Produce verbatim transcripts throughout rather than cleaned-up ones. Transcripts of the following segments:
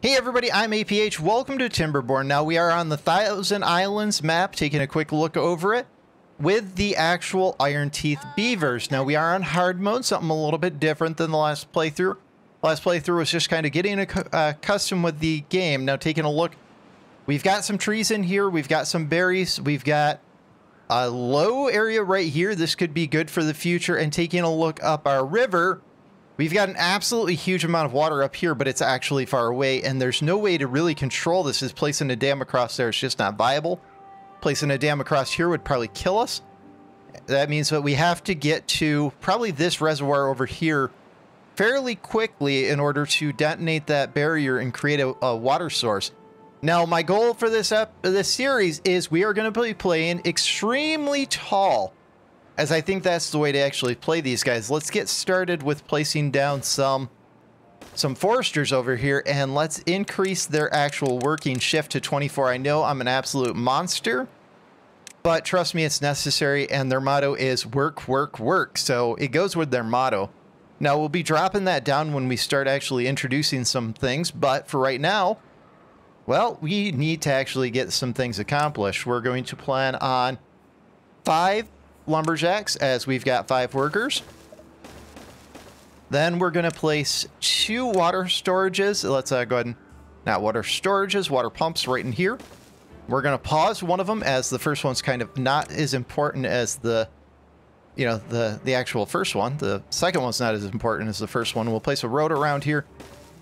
Hey everybody, I'm A P H. Welcome to Timberborn. Now we are on the Thousand Islands map, taking a quick look over it with the actual Iron Teeth beavers. Now we are on hard mode, something a little bit different than the last playthrough. Last playthrough was just kind of getting accustomed with the game. Now taking a look, we've got some trees in here, we've got some berries, we've got a low area right here. This could be good for the future. And taking a look up our river, we've got an absolutely huge amount of water up here, but it's actually far away, and there's no way to really control this. Is placing a dam across there is just not viable. Placing a dam across here would probably kill us. That means that we have to get to probably this reservoir over here fairly quickly in order to detonate that barrier and create a, a water source. Now, my goal for this ep- this series is we are going to be playing extremely tall, as I think that's the way to actually play these guys. Let's get started with placing down some some foresters over here, and let's increase their actual working shift to twenty-four. I know I'm an absolute monster, but trust me, it's necessary, and their motto is work, work, work. So it goes with their motto. Now, we'll be dropping that down when we start actually introducing some things, but for right now, well, we need to actually get some things accomplished. We're going to plan on five lumberjacks, as we've got five workers. Then we're going to place two water storages. Let's uh, go ahead and not water storages, water pumps right in here. We're going to pause one of them, as the first one's kind of not as important as the, you know, the the actual first one. The second one's not as important as the first one. We'll place a road around here.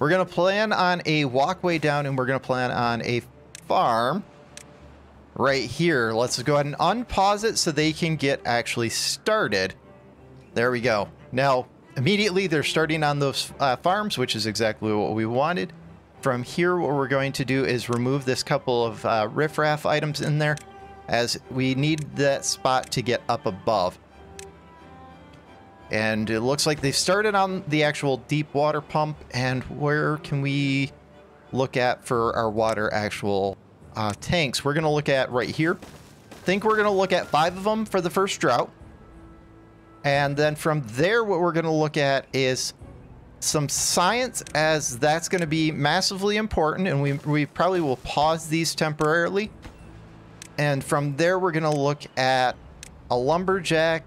We're going to plan on a walkway down, and we're going to plan on a farm right here. Let's go ahead and unpause it so they can get actually started. There we go. Now, immediately they're starting on those uh, farms, which is exactly what we wanted. From here, what we're going to do is remove this couple of uh, riffraff items in there, as we need that spot to get up above. And it looks like they've started on the actual deep water pump. And where can we look at for our water actual Uh, tanks? We're going to look at right here. I think we're going to look at five of them for the first drought. And then from there, what we're going to look at is some science, as that's going to be massively important. And we, we probably will pause these temporarily. And from there, we're going to look at a lumberjack,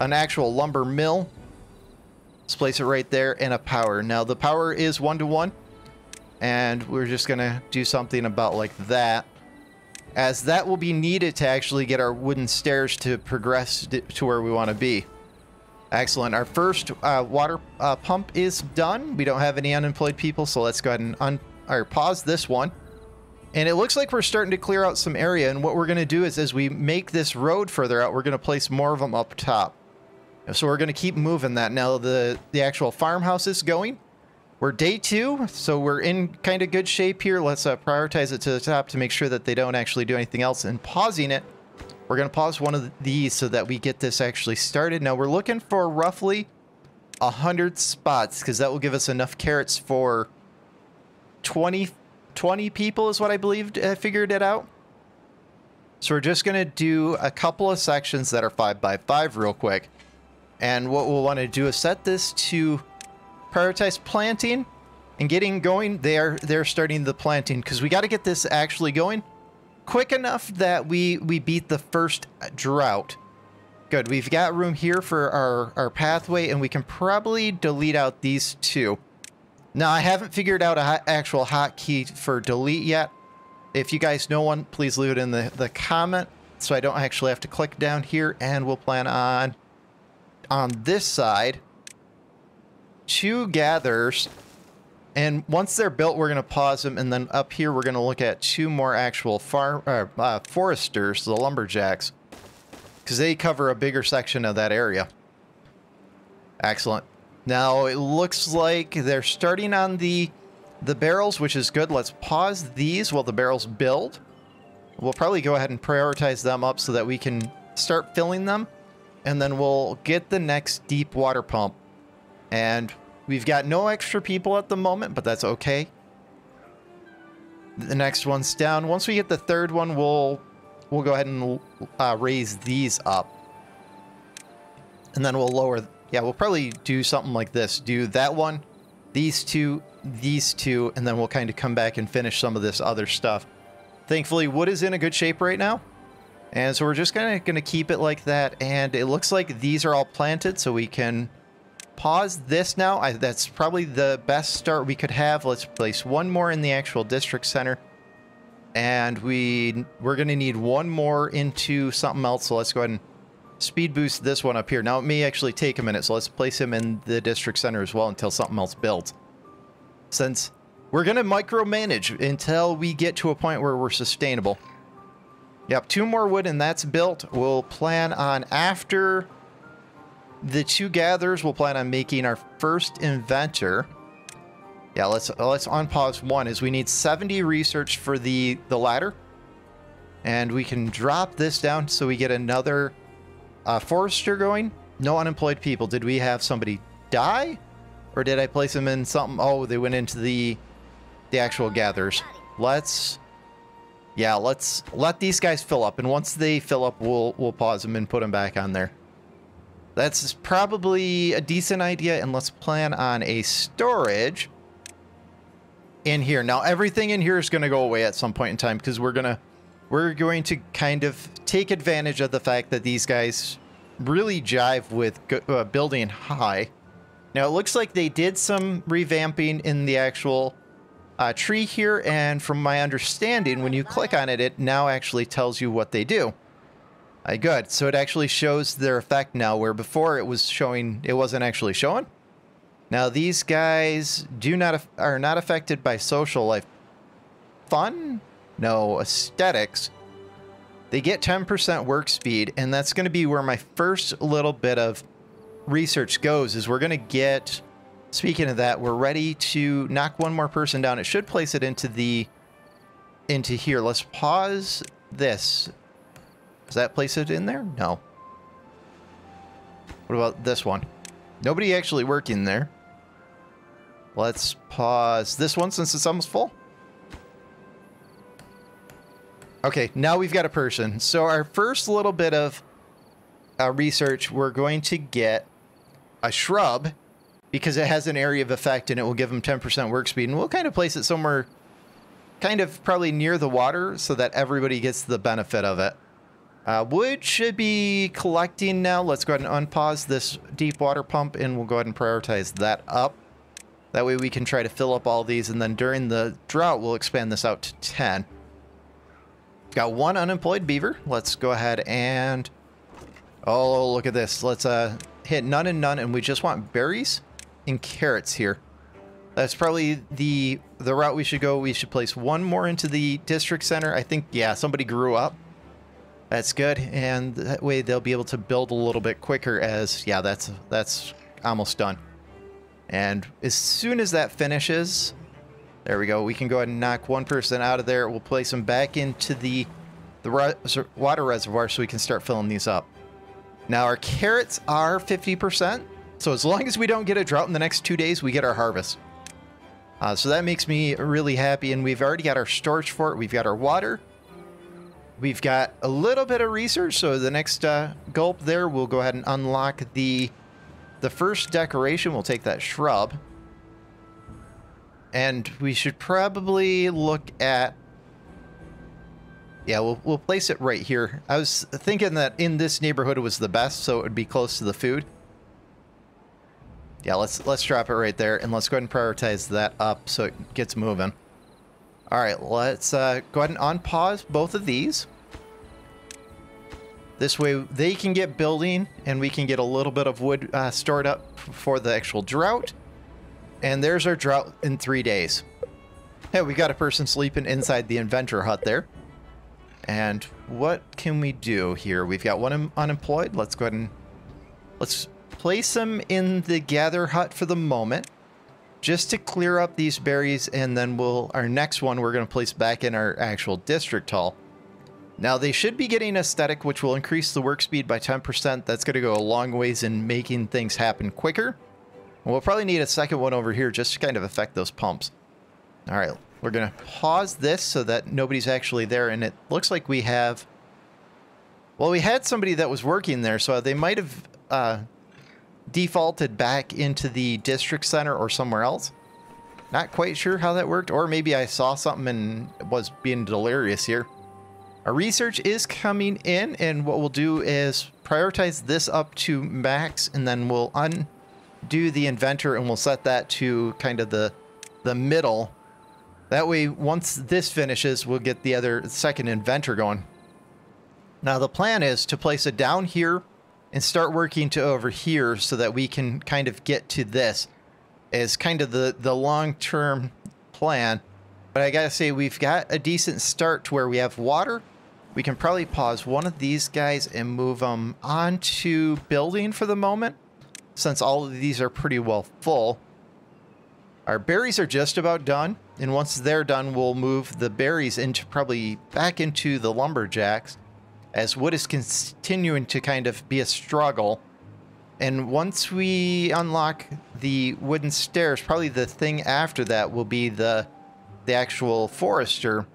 an actual lumber mill. Let's place it right there, and a power. Now, the power is one to one. And we're just going to do something about like that, as that will be needed to actually get our wooden stairs to progress to where we want to be. Excellent. Our first uh, water uh, pump is done. We don't have any unemployed people, so let's go ahead and un or pause this one. And it looks like we're starting to clear out some area. And what we're going to do is, as we make this road further out, we're going to place more of them up top. So we're going to keep moving that. Now the, the actual farmhouse is going. We're day two, so we're in kind of good shape here. Let's uh, prioritize it to the top to make sure that they don't actually do anything else. And pausing it, we're going to pause one of these so that we get this actually started. Now, we're looking for roughly one hundred spots, because that will give us enough carrots for twenty, twenty people is what I believed. I figured it out. So we're just going to do a couple of sections that are five by five real quick. And what we'll want to do is set this to prioritize planting and getting going. They're they're starting the planting, because we got to get this actually going quick enough that we we beat the first drought. Good. We've got room here for our our pathway, and we can probably delete out these two. Now, I haven't figured out a hot, actual hotkey for delete yet. If you guys know one, please leave it in the the comment so I don't actually have to click down here. And we'll plan on on this side two gathers, and once they're built, we're going to pause them. And then up here, we're going to look at two more actual farm uh, uh, foresters, the lumberjacks, because they cover a bigger section of that area. Excellent. Now it looks like they're starting on the the barrels, which is good. Let's pause these while the barrels build. We'll probably go ahead and prioritize them up so that we can start filling them, and then we'll get the next deep water pump. And we've got no extra people at the moment, but that's okay. The next one's down. Once we get the third one, we'll we'll go ahead and uh, raise these up, and then we'll lower. Yeah, we'll probably do something like this. Do that one, these two, these two, and then we'll kind of come back and finish some of this other stuff. Thankfully, wood is in a good shape right now. And so we're just kind of going to keep it like that. And it looks like these are all planted, so we can pause this now. I, that's probably the best start we could have. Let's place one more in the actual district center. And we, we're going to need one more into something else. So let's go ahead and speed boost this one up here. Now, it may actually take a minute, so let's place him in the district center as well until something else builds. Since we're going to micromanage until we get to a point where we're sustainable. Yep, two more wood and that's built. We'll plan on, after the two gatherers, we'll plan on making our first inventor. Yeah, let's let's unpause one, as we need seventy research for the, the ladder. And we can drop this down so we get another uh, forester going. No unemployed people. Did we have somebody die? Or did I place them in something? Oh, they went into the, the actual gatherers. Let's... Yeah, let's let these guys fill up. And once they fill up, we'll we'll pause them and put them back on there. That's probably a decent idea. And let's plan on a storage in here. Now, everything in here is going to go away at some point in time, because we're going to we're going to kind of take advantage of the fact that these guys really jive with uh, building high. Now, it looks like they did some revamping in the actual Uh, tree here, and from my understanding, when you click on it, it now actually tells you what they do. Uh, good. So it actually shows their effect now, where before it was showing, it wasn't actually showing. Now these guys do not are not affected by social life. Fun? No. Aesthetics. They get ten percent work speed, and that's going to be where my first little bit of research goes. Is we're going to get. Speaking of that, we're ready to knock one more person down. It should place it into the into here. Let's pause this. Does that place it in there? No. What about this one? Nobody actually working there. Let's pause this one since it's almost full. Okay, now we've got a person. So our first little bit of uh, research, we're going to get a shrub, because it has an area of effect and it will give them ten percent work speed. And we'll kind of place it somewhere kind of probably near the water so that everybody gets the benefit of it. Uh, wood should be collecting now. Let's go ahead and unpause this deep water pump and we'll go ahead and prioritize that up. That way we can try to fill up all these, and then during the drought, we'll expand this out to ten. Got one unemployed beaver. Let's go ahead and... Oh, look at this. Let's uh, hit none and none, and we just want berries and carrots here. That's probably the the route we should go. We should place one more into the district center. I think, yeah, somebody grew up. That's good, and that way they'll be able to build a little bit quicker, as, yeah, that's that's almost done. And as soon as that finishes, there we go. We can go ahead and knock one person out of there. We'll place them back into the, the re water reservoir so we can start filling these up. Now, our carrots are fifty percent. So as long as we don't get a drought in the next two days, we get our harvest. Uh, so that makes me really happy. And we've already got our storage for it. We've got our water. We've got a little bit of research. So the next uh, gulp there, we'll go ahead and unlock the, the first decoration. We'll take that shrub. And we should probably look at... Yeah, we'll, we'll place it right here. I was thinking that in this neighborhood it was the best, so it would be close to the food. Yeah, let's let's drop it right there, and let's go ahead and prioritize that up so it gets moving. All right, let's uh, go ahead and unpause both of these. This way they can get building, and we can get a little bit of wood uh, stored up for the actual drought. And there's our drought in three days. Hey, we got a person sleeping inside the inventor hut there. And what can we do here? We've got one unemployed. Let's go ahead and... Let's... Place them in the gather hut for the moment, just to clear up these berries, and then we'll our next one we're going to place back in our actual district hall. Now they should be getting aesthetic, which will increase the work speed by ten percent. That's going to go a long ways in making things happen quicker. And we'll probably need a second one over here just to kind of affect those pumps. All right, we're going to pause this so that nobody's actually there, and it looks like we have... Well, we had somebody that was working there, so they might have... Uh, defaulted back into the district center or somewhere else. Not quite sure how that worked, or maybe I saw something and was being delirious here. Our research is coming in, and what we'll do is prioritize this up to max, and then we'll undo the inventor, and we'll set that to kind of the the middle. That way, once this finishes, we'll get the other second inventor going. Now, the plan is to place it down here and start working to over here so that we can kind of get to this. Is kind of the, the long-term plan. But I gotta say, we've got a decent start to where we have water. We can probably pause one of these guys and move them onto building for the moment, since all of these are pretty well full. Our berries are just about done, and once they're done, we'll move the berries into probably back into the lumberjacks, as wood is continuing to kind of be a struggle. And once we unlock the wooden stairs, probably the thing after that will be the the actual forester.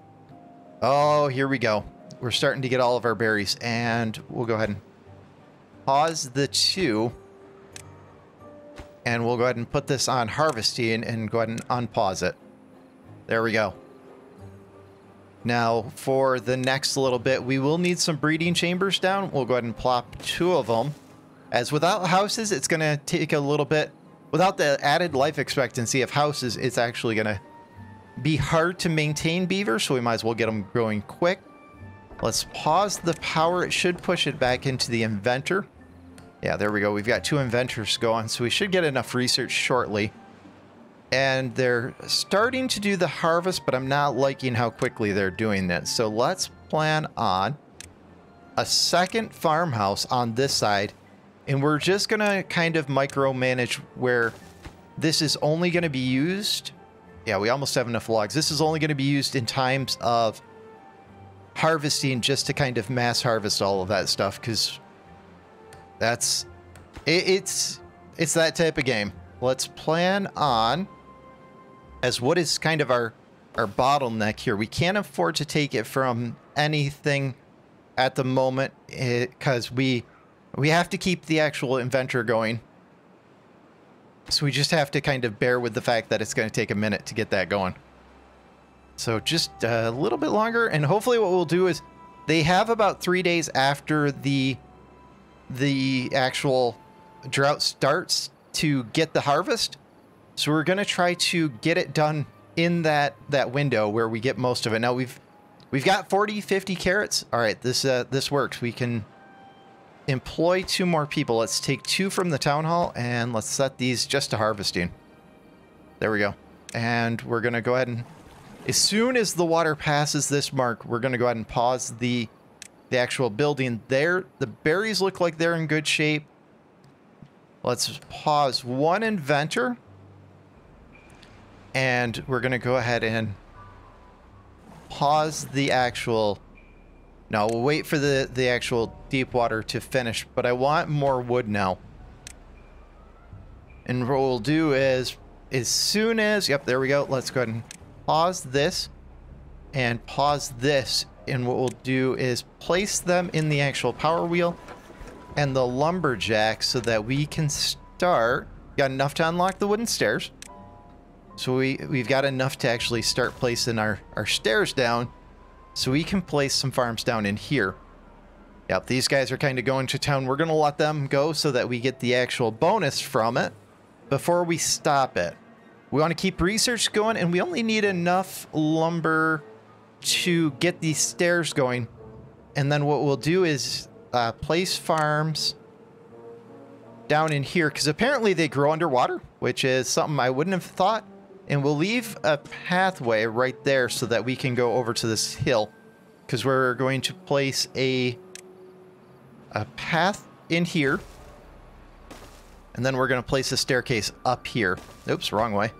Oh, here we go. We're starting to get all of our berries, and we'll go ahead and pause the two. And we'll go ahead and put this on harvesting and, and go ahead and unpause it. There we go. Now, for the next little bit, we will need some breeding chambers down. We'll go ahead and plop two of them. As without houses, it's going to take a little bit. Without the added life expectancy of houses, it's actually going to be hard to maintain beavers, so we might as well get them growing quick. Let's pause the power. It should push it back into the inventor. Yeah, there we go. We've got two inventors going, so we should get enough research shortly. And they're starting to do the harvest, but I'm not liking how quickly they're doing that. So let's plan on a second farmhouse on this side. And we're just going to kind of micromanage where this is only going to be used. Yeah, we almost have enough logs. This is only going to be used in times of harvesting, just to kind of mass harvest all of that stuff, because that's it, it's it's that type of game. Let's plan on, as what is kind of our, our bottleneck here. We can't afford to take it from anything at the moment because we... We have to keep the actual inventor going. So we just have to kind of bear with the fact that it's going to take a minute to get that going. So just a little bit longer, and hopefully what we'll do is they have about three days after the the actual drought starts to get the harvest. So we're going to try to get it done in that that window where we get most of it. Now we've we've got forty, fifty carrots. All right, this uh, this works. We can employ two more people. Let's take two from the town hall, and let's set these just to harvesting. There we go. And we're going to go ahead and, as soon as the water passes this mark, we're going to go ahead and pause the the actual building there. The berries look like they're in good shape. Let's pause one inventor. And we're going to go ahead and pause the actual... No, we'll wait for the, the actual deep water to finish, but I want more wood now. And what we'll do is, as soon as... Yep, there we go. Let's go ahead and pause this and pause this. And what we'll do is place them in the actual power wheel and the lumberjack so that we can start... Got enough to unlock the wooden stairs. So we, we've got enough to actually start placing our, our stairs down. So we can place some farms down in here. Yep, these guys are kind of going to town. We're going to let them go so that we get the actual bonus from it before we stop it. We want to keep research going, and we only need enough lumber to get these stairs going. And then what we'll do is uh, place farms down in here, because apparently they grow underwater, which is something I wouldn't have thought. And we'll leave a pathway right there so that we can go over to this hill, because we're going to place a a path in here. And then we're going to place a staircase up here. Oops, wrong way.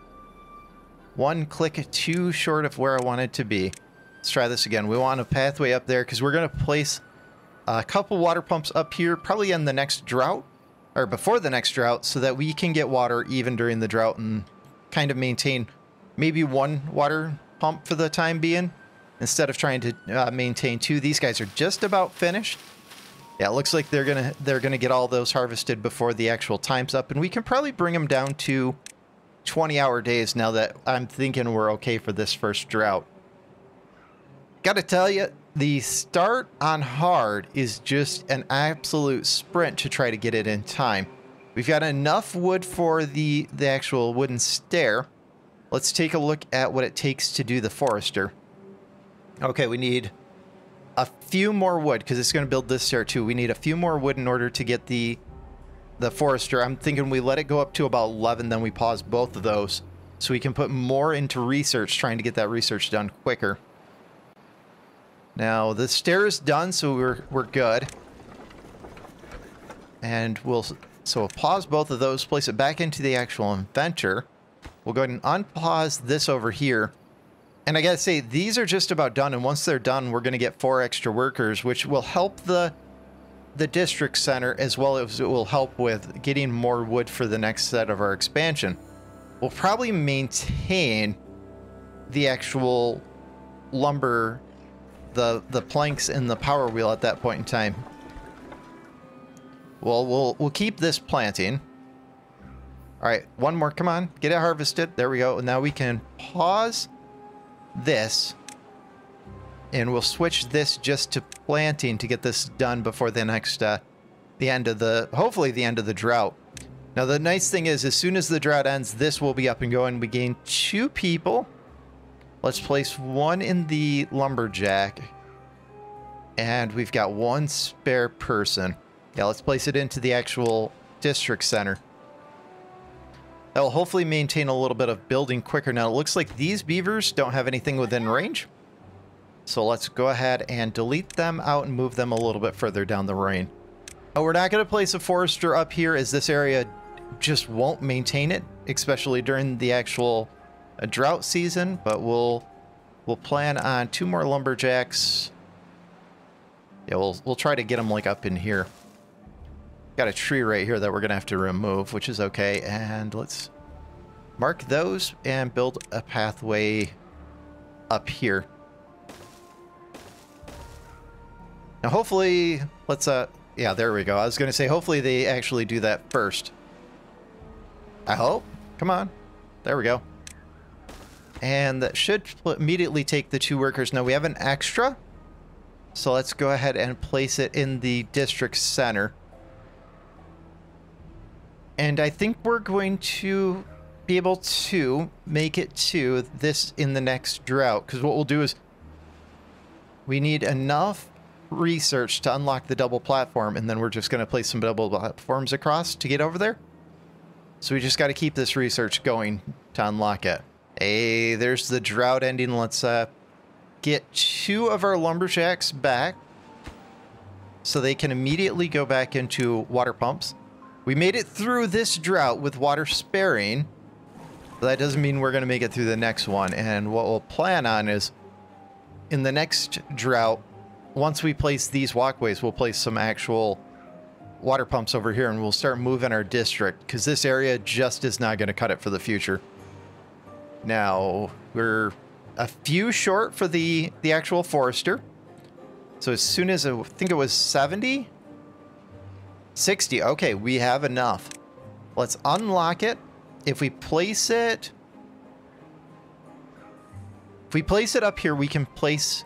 One click too short of where I wanted to be. Let's try this again. We want a pathway up there because we're going to place a couple water pumps up here, probably in the next drought or before the next drought, so that we can get water even during the drought and kind of maintain maybe one water pump for the time being instead of trying to uh, maintain two. These guys are just about finished. Yeah, it looks like they're gonna they're gonna get all those harvested before the actual time's up, and we can probably bring them down to twenty hour days now that I'm thinking we're okay for this first drought. Gotta tell you, the start on hard is just an absolute sprint to try to get it in time. We've got enough wood for the, the actual wooden stair. Let's take a look at what it takes to do the forester. Okay, we need a few more wood because it's going to build this stair too. We need a few more wood in order to get the the forester. I'm thinking we let it go up to about eleven, then we pause both of those so we can put more into research, trying to get that research done quicker. Now the stair is done, so we're we're good. And we'll so we'll pause both of those, place it back into the actual inventor. We'll go ahead and unpause this over here. And I gotta say, these are just about done, and once they're done, we're gonna get four extra workers, which will help the the district center, as well as it will help with getting more wood for the next set of our expansion. We'll probably maintain the actual lumber, the the planks and the power wheel at that point in time. Well, we'll we'll keep this planting. All right, one more, come on, get it harvested. There we go, and now we can pause this, and we'll switch this just to planting to get this done before the next uh the end of the hopefully the end of the drought. Now the nice thing is, as soon as the drought ends, this will be up and going. We gain two people. Let's place one in the lumberjack, and we've got one spare person. Yeah, let's place it into the actual district center. That will hopefully maintain a little bit of building quicker. Now, it looks like these beavers don't have anything within range. So let's go ahead and delete them out and move them a little bit further down the rain. Oh, we're not going to place a forester up here, as this area just won't maintain it, especially during the actual uh, drought season. But we'll we'll plan on two more lumberjacks. Yeah, we'll, we'll try to get them like up in here. Got a tree right here that we're gonna have to remove, which is okay. And let's mark those and build a pathway up here. Now hopefully, let's uh yeah, there we go. I was gonna say hopefully they actually do that first. I hope. Come on. There we go. And that should immediately take the two workers. Now we have an extra, so let's go ahead and place it in the district center. And I think we're going to be able to make it to this in the next drought, because what we'll do is we need enough research to unlock the double platform, and then we're just going to place some double platforms across to get over there. So we just got to keep this research going to unlock it. Hey, there's the drought ending. Let's uh, get two of our lumberjacks back so they can immediately go back into water pumps. We made it through this drought with water sparing, but that doesn't mean we're going to make it through the next one. And what we'll plan on is, in the next drought, once we place these walkways, we'll place some actual water pumps over here, and we'll start moving our district, because this area just is not going to cut it for the future. Now, we're a few short for the, the actual forester. So as soon as, I think it was seventy... sixty. Okay, we have enough. Let's unlock it. If we place it... If we place it up here, we can place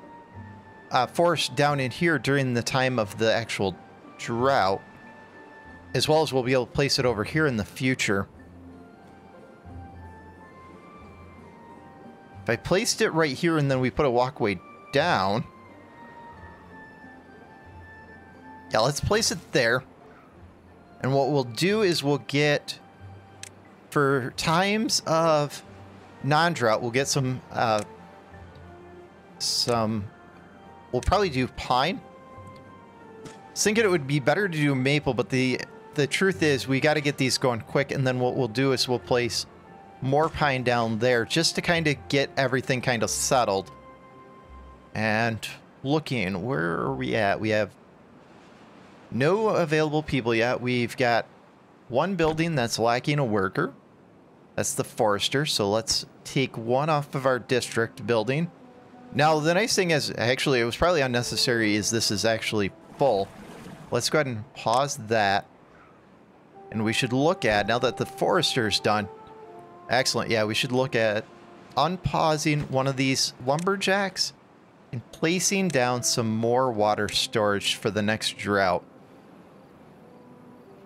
uh, forest down in here during the time of the actual drought. As well as we'll be able to place it over here in the future. If I placed it right here and then we put a walkway down... Yeah, let's place it there. And what we'll do is we'll get, for times of non-drought, we'll get some, uh, some, we'll probably do pine. I was thinking it would be better to do maple, but the the truth is we got to get these going quick. And then what we'll do is we'll place more pine down there just to kind of get everything kind of settled. And looking, where are we at? We have no available people yet. We've got one building that's lacking a worker. That's the forester. So let's take one off of our district building. Now, the nice thing is, actually, it was probably unnecessary, is this is actually full. Let's go ahead and pause that. And we should look at, now that the forester's done, Excellent. Yeah, we should look at unpausing one of these lumberjacks and placing down some more water storage for the next drought.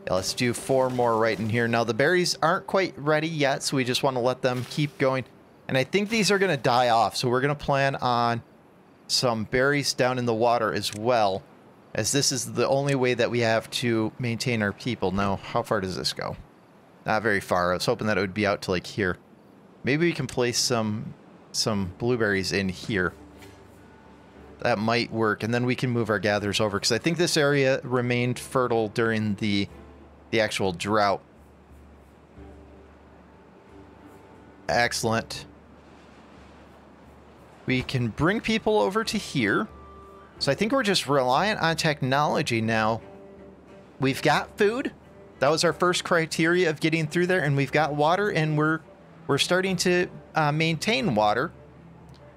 Yeah, let's do four more right in here. Now, the berries aren't quite ready yet, so we just want to let them keep going. And I think these are going to die off, so we're going to plan on some berries down in the water as well, as this is the only way that we have to maintain our people. Now, how far does this go? Not very far. I was hoping that it would be out to, like, here. Maybe we can place some some blueberries in here. That might work, and then we can move our gatherers over, because I think this area remained fertile during the, the actual drought. Excellent. We can bring people over to here. So I think we're just reliant on technology now. We've got food. That was our first criteria of getting through there, and we've got water, and we're we're starting to uh, maintain water.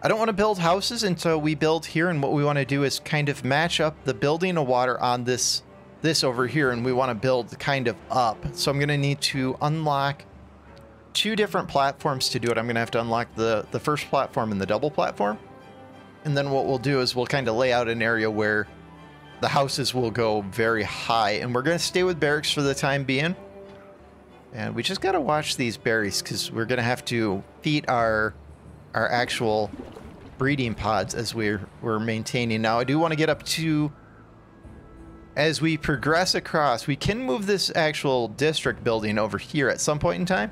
I don't want to build houses until we build here, and what we want to do is kind of match up the building of water on this this over here, and we want to build kind of up. So I'm going to need to unlock two different platforms to do it. I'm going to have to unlock the, the first platform and the double platform. And then what we'll do is we'll kind of lay out an area where the houses will go very high. And we're going to stay with barracks for the time being. And we just got to watch these berries, because we're going to have to feed our our actual breeding pods as we're, we're maintaining. Now, I do want to get up to... As we progress across, we can move this actual district building over here at some point in time.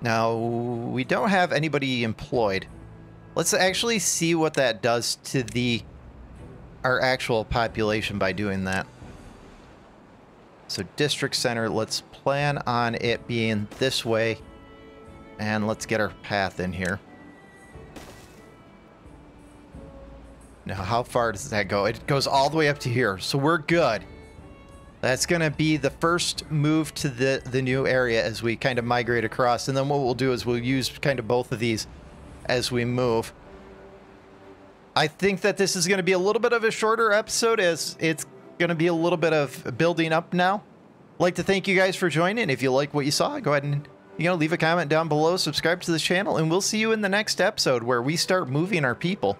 Now, we don't have anybody employed. Let's actually see what that does to the our actual population by doing that. So district center, let's plan on it being this way. And let's get our path in here. Now, how far does that go? It goes all the way up to here, so we're good. That's going to be the first move to the, the new area as we kind of migrate across. And then what we'll do is we'll use kind of both of these as we move. I think that this is going to be a little bit of a shorter episode, as it's going to be a little bit of building up now. I'd like to thank you guys for joining. If you like what you saw, go ahead and you know leave a comment down below, subscribe to the channel, and we'll see you in the next episode where we start moving our people.